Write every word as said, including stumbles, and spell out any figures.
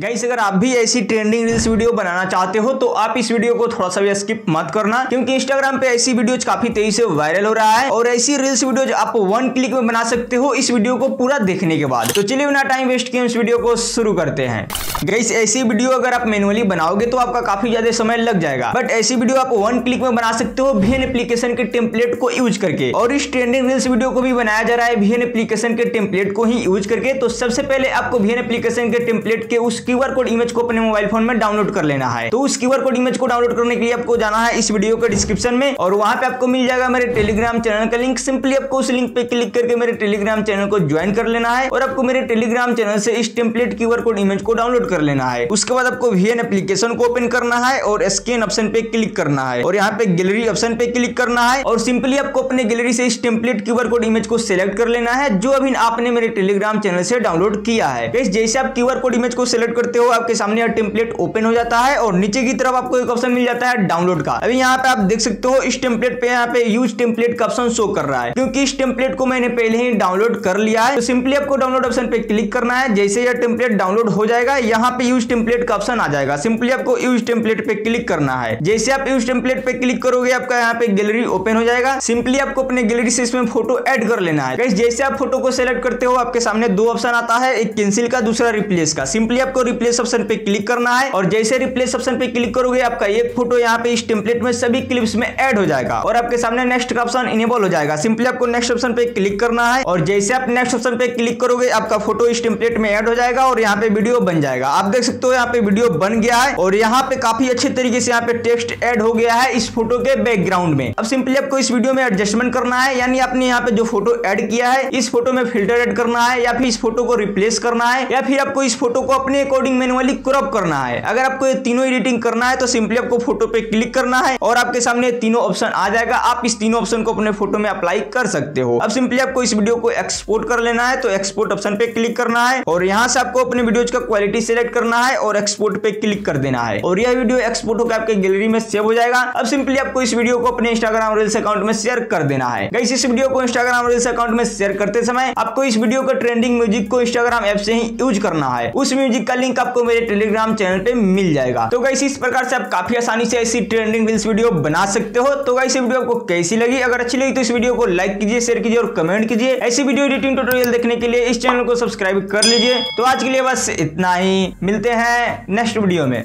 Guys अगर आप भी ऐसी ट्रेंडिंग रील्स वीडियो बनाना चाहते हो तो आप इस वीडियो को थोड़ा सा भी स्किप मत करना, क्योंकि इंस्टाग्राम पे ऐसी वीडियोज काफी तेजी से वायरल हो रहा है और ऐसी रील्स वीडियोज आप वन क्लिक में बना सकते हो इस वीडियो को पूरा देखने के बाद। तो चलिए बिना टाइम वेस्ट किए इस वीडियो को शुरू करते हैं। गाइस ऐसी वीडियो अगर आप मैनुअली बनाओगे तो आपका काफी ज्यादा समय लग जाएगा, बट ऐसी वीडियो आप वन क्लिक में बना सकते हो वी एन एप्लीकेशन के टेम्पलेट को यूज करके। और इस ट्रेंडिंग रील्स वीडियो को भी बनाया जा रहा है वी एन एप्लीकेशन के टेम्पलेट को ही यूज करके। तो सबसे पहले आपको वी एन एप्लीकेशन के टेम्पलेट के उस क्यूआर कोड इमेज को अपने मोबाइल फोन में डाउनलोड कर लेना है। तो उस क्यूआर कोड इमेज को डाउनलोड करने के लिए आपको जाना है इस वीडियो के डिस्क्रिप्शन में, और वहां पे आपको मिल जाएगा मेरे टेलीग्राम चैनल का लिंक। सिंपली आपको उस लिंक पे क्लिक करके मेरे टेलीग्राम चैनल को ज्वाइन कर लेना है और आपको मेरे टेलीग्राम चैनल से इस टेम्पलेट क्यूआर कोड इमेज को डाउनलोड कर लेना है। उसके बाद आपको वी एन एप्लीकेशन को ओपन करना है और स्कैन ऑप्शन पे क्लिक करना है और यहाँ पे गैलरी ऑप्शन पे क्लिक करना है और सिंपली आपको अपने गैलरी से इस टेम्पलेट क्यूआर कोड इमेज को सिलेक्ट कर लेना है जो अभी आपने मेरे टेलीग्राम चैनल से डाउनलोड किया है। जैसे आप क्यूआर कोड इमेज को सेलेक्ट करते हो आपके सामने यह टेम्पलेट ओपन हो जाता है और नीचे की तरफ आपको एक ऑप्शन मिल जाता है डाउनलोड का। अभी यहाँ पे आप देख सकते हो इस टेम्पलेट पे यहाँ पे यूज टेम्पलेट का ऑप्शन शो कर रहा है, क्योंकि इस टेम्पलेट को मैंने पहले ही डाउनलोड कर लिया है। तो सिंपली आपको डाउनलोड ऑप्शन पे क्लिक करना है। जैसे यह टेम्पलेट डाउनलोड हो जाएगा यहाँ पे यूज टेम्पलेट का ऑप्शन आ जाएगा, सिंपली आपको यूज टेम्पलेट पे क्लिक करना है। जैसे आप यूज टेम्पलेट पे क्लिक करोगे आपका यहाँ पे गैलरी ओपन हो जाएगा। सिंपली आपको अपने गैलरी से इसमें फोटो एड कर लेना है। जैसे आप फोटो को सेलेक्ट करते हो आपके सामने दो ऑप्शन आता है, एक कैंसिल का दूसरा रिप्लेस का। सिंपली आपको रिप्लेस ऑप्शन पे क्लिक करना है और जैसे रिप्लेस ऑप्शन पे क्लिक करोगे आपका एक फोटो यहाँ पे इस टेम्पलेट में सभी क्लिप्स में ऐड हो जाएगा और आपके सामने नेक्स्ट का ऑप्शन इनेबल हो जाएगा। सिंपली आपको नेक्स्ट ऑप्शन पे क्लिक करना है और जैसे आप नेक्स्ट ऑप्शन पे क्लिक करोगे आपका फोटो इस टेम्पलेट में ऐड हो जाएगा और यहाँ पे वीडियो बन जाएगा। आप देख सकते हो यहाँ पे वीडियो बन गया है और यहाँ पे काफी अच्छे तरीके से यहाँ पे टेक्स्ट ऐड हो गया है इस फोटो के बैकग्राउंड में। अब सिंपली आपको इस वीडियो में एडजस्टमेंट करना है, यानी आपने यहाँ पे जो फोटो ऐड किया है इस फोटो में फिल्टर ऐड करना है या फिर इस फोटो को रिप्लेस करना है या फिर आपको इस फोटो को अपने अकॉर्डिंग मैनुअली क्रॉप करना है। अगर आपको ये तीनों एडिटिंग करना है तो सिंपली आपको फोटो पे क्लिक करना है और आपके सामने तीनों ऑप्शन आ जाएगा। आप इस तीनों ऑप्शन को अपने फोटो में अप्लाई कर सकते हो। अब सिंपली आपको इस वीडियो को एक्सपोर्ट कर लेना है, तो एक्सपोर्ट ऑप्शन पे क्लिक करना है और यहाँ से आपको अपने वीडियोज का क्वालिटी सिलेक्ट करना है और एक्सपोर्ट पे क्लिक कर देना है और यह वीडियो एक्सपोर्ट होकर आपके गैलरी में सेव हो जाएगा। अब सिंपली आपको इस वीडियो को अपने इंस्टाग्राम रील्स अकाउंट में शेयर कर देना है। गाइस इस वीडियो को इंस्टाग्राम रील्स अकाउंट में शेयर करते समय आपको इस वीडियो का ट्रेंडिंग म्यूजिक को इंस्टाग्राम ऐप से ही यूज करना है। उस म्यूजिक का लिंक आपको मेरे टेलीग्राम चैनल पे मिल जाएगा। तो गाइस इस प्रकार से आप काफी आसानी से ऐसी ट्रेंडिंग रील्स वीडियो बना सकते हो। तो गाइस वीडियो आपको कैसी लगी? अगर अच्छी लगी तो इस वीडियो को लाइक कीजिए, शेयर कीजिए और कमेंट कीजिए। ऐसी वीडियो एडिटिंग ट्यूटोरियल देखने के लिए इस चैनल को सब्सक्राइब कर लीजिए। तो आज के लिए बस इतना ही, मिलते हैं नेक्स्ट वीडियो में।